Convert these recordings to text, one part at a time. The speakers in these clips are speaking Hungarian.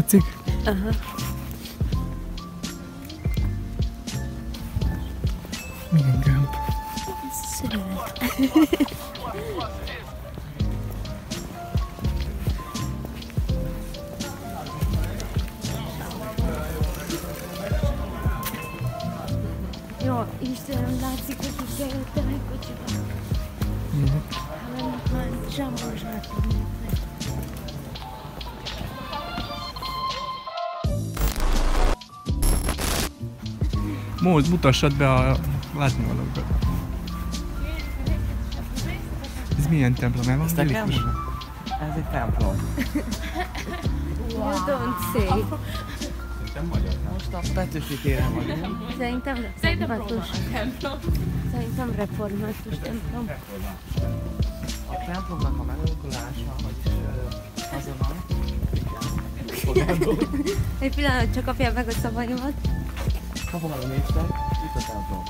Tetszik? Aha. Igen, Gámp. Szörnyet. Jó, Istenem, látszik, hogy itt bejöttem egy kocsiba. Hát, már zsámos láttam. Móz, mutassad be a látnivalókat. Ez milyen templom? Ez egy templom. Ez egy templom. Wow. Don't say. Most a Petőfi téren vagyunk. Szerintem református templom. A templomnak a megalakulása, vagyis azonban. Egy pillanat, csak kapjál meg a szavaimat. Kapom el a népszer, itt a templom.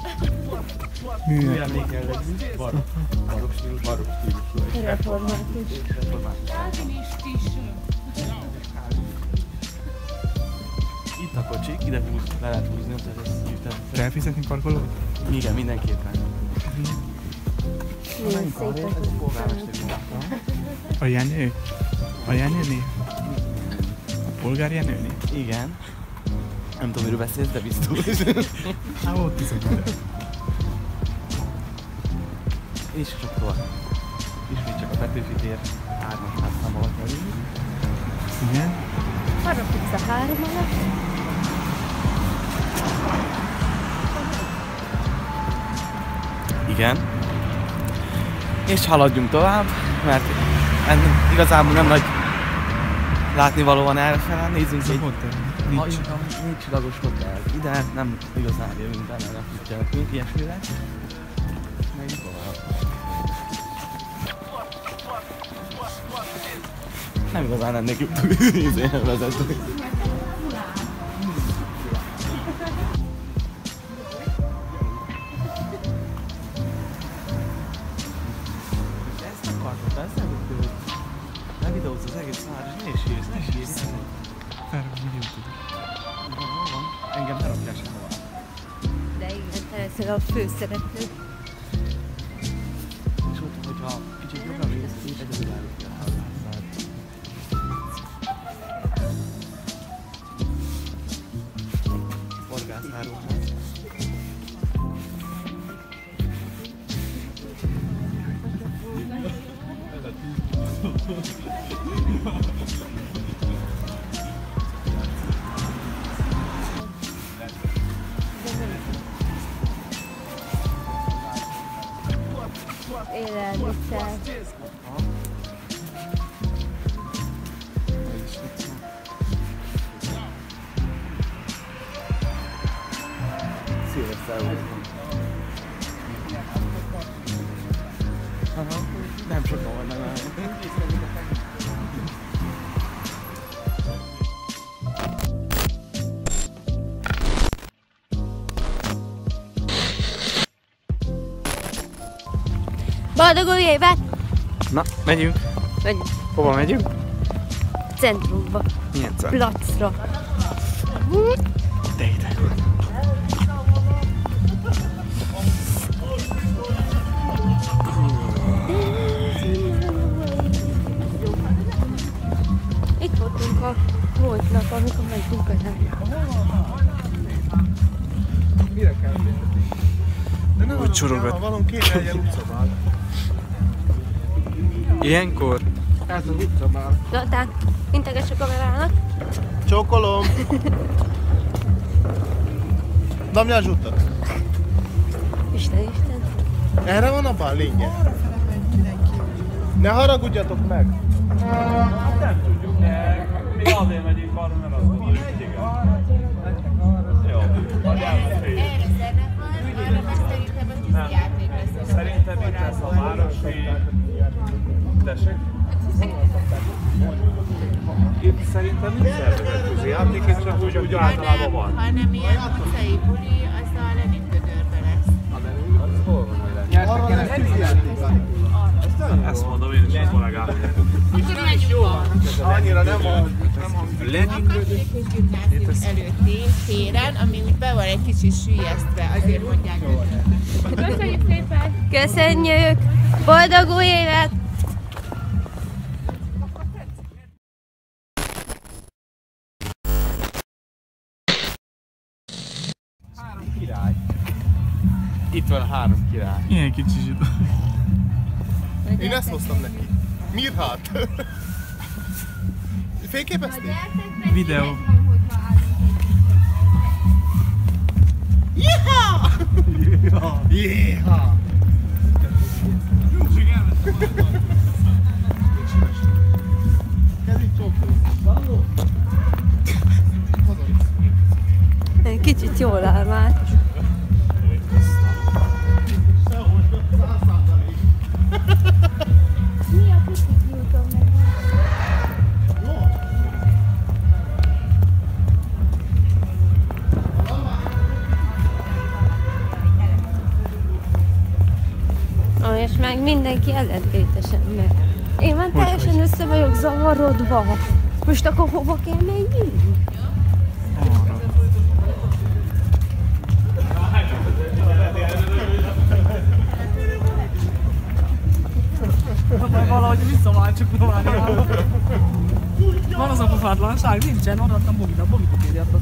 Milyen emlékjellegű? Barokk stílus. Református. Itt a kocsik, ide le lehet húzni, tehát ez gyűjtett. Kell fizetni parkolót? Igen, mindenképpen. Milyen szép a polgármester. A Jenő? A Jenőni? A polgár Jenőni? Igen. Nem tudom, miről beszélsz, de biztos. Hát ott is egy ide. És sokkal. Ismét csak a Petőfi tér ármas háztam volt elég. Igen. Arra fix a három alatt. Igen. És haladjunk tovább, mert igazából nem nagy látnivaló van errefele. Nézzünk egy négycsillagos hotel. Ide nem igazán jövünk bele, nem figyelünk ilyesmire. Megyünk tovább. Nem igazán ennek jobb túl vezetni. A főszereplő. És ott, hogyha kicsit jobban mész, így egyedül állít ki a házát. Horgászárúház. Élelmiszer. Nem sokan vannak már. Boldog új évet! Na, megyünk! Megyünk! Hova megyünk? Centrumba. Milyen centrum? Placra. De ide! Itt voltunk a múlt nap, amikor mentünk mire kell tenni? Úgy csorogat. Valami két helyen utcabál. Ilyenkor? Ez az utcabál. Zoltán, integes a kamerának. Csókolom! Damjás utat! Isten, Isten! Erre van a bál lényeg? Arra felemelj mindenki! Ne haragudjatok meg! Hát nem tudjuk meg! Mi azért megyünk arra, mert az van, hogy igen. Jó, adjál fél! Szerintem itt lesz a városi... Tessék? Itt szerintem nincs szervezetközi játék, itt csak úgy általában van. Ha nem ilyen utcai buli, az a Lenin Gödörbe lesz. A Lenin? Az hol van a Lenin? Arra lesz tűzijáték. Ezt mondom én is a kollégám. Annyira nem van. A előtti téren, ami úgy be van egy kicsit süllyesztve, azért mondják őket. Köszönjük szépen! Köszönjük! Boldog új évet! Három király. Itt van három király. Ilyen kicsi zsidó. Én ezt hoztam neki. Mirhát! Fényképeztél? Videó. Jéha! Jéha! Jéha! Kicsit jól áll már. És meg mindenki ellentétesen meg. Én már teljesen össze vagyok zavarodva. Most akkor hova kell menni? Majd valahogy visszaváltsuk próbálni. Van az a pofátlanság? Nincsen, adtam Bogit, a Bogit kéri adtam.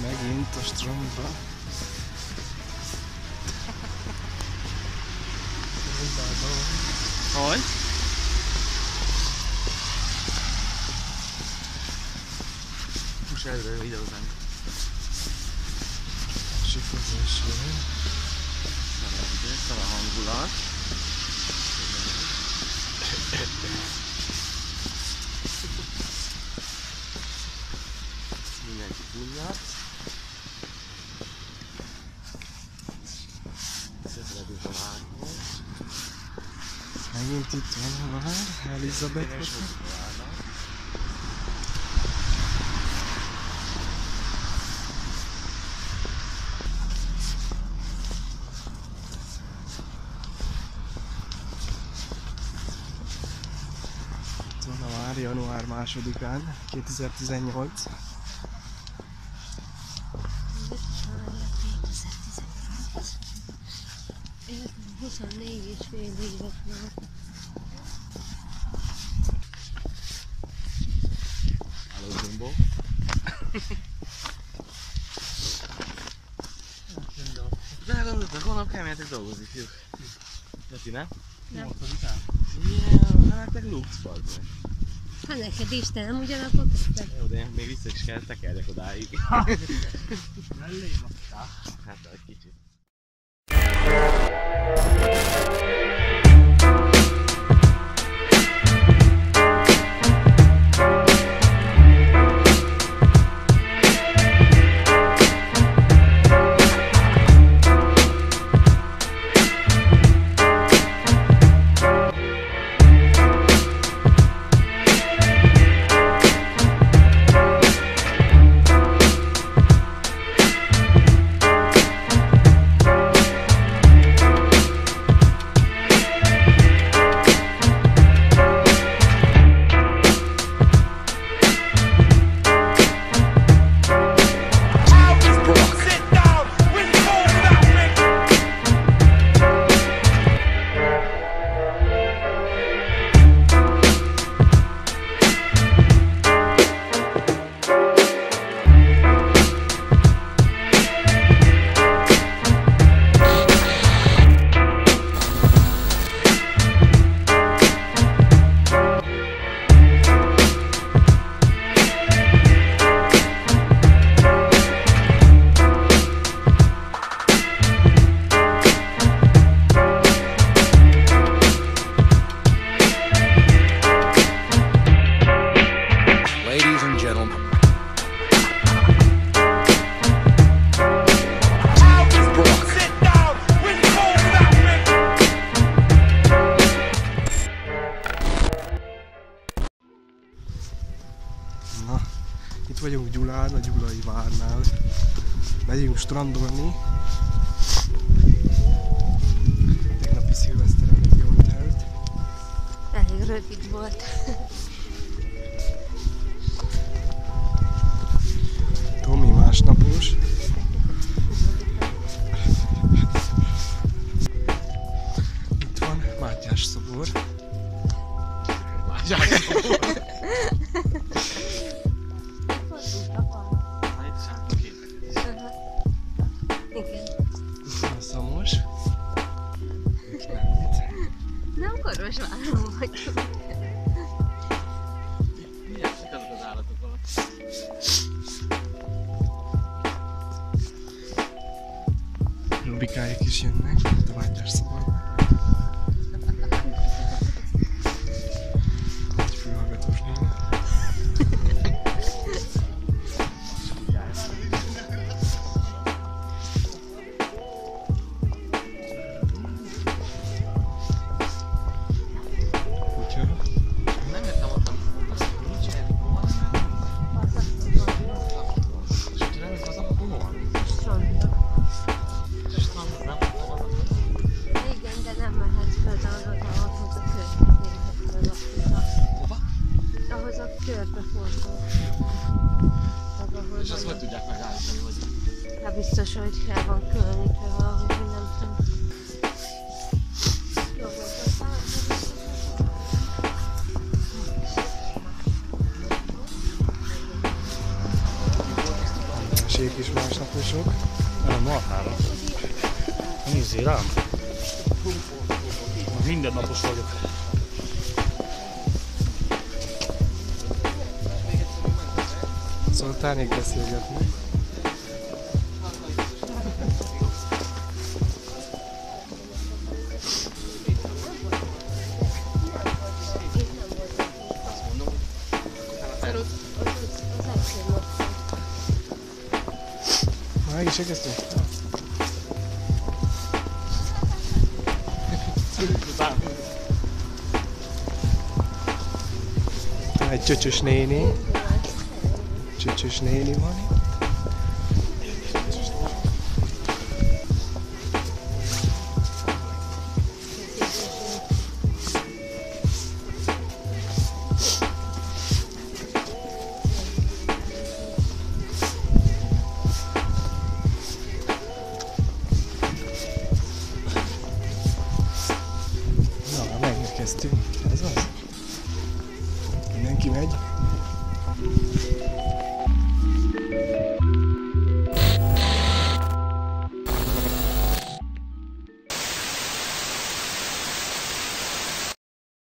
Megint a stromba. Hol? Most előre ide hozzánk. Sikkozás jön. Szabad idő, szabad hangulat. Mindenki bunyat. Szöpredünk a várból. Megint itt van a vár, Elizabeth. Január 2-án, 2018. Én 24,5 vagyok már. Hello, Jumbo. De holnap kell menjetek dolgozni, fiúk. De ti nem? Nem. Hát meg lúgsz, fagd meg. Ha neked is, te nem ugyanakkor közben. Jó, de még vissza is kell, tekerjek odáig. Hát egy kicsit. Itt vagyunk Gyulán, a Gyulai várnál. Megyünk strandolni. Tegnapi szilveszter elég jól telt. Elég rövid volt. Tomi másnapos. Itt van Mátyás szobor. Mátyás szobor. Rubikáik is jönnek, a Mátyás szoborban. Egy fülhallgatós néni. És azt hogy tudják megállítani, hogy... Hát biztos, hogy fel van különítve valahogy, hogy nem tudom. Sék is másnaposok. Nem, marhára. Nézzél rám. Mindennapos vagyok. Szóltánig beszélgetni. Meg is egésztünk. Egy csöcsös néni. Csöcsös néni van itt. Ez az. Mindenki megy.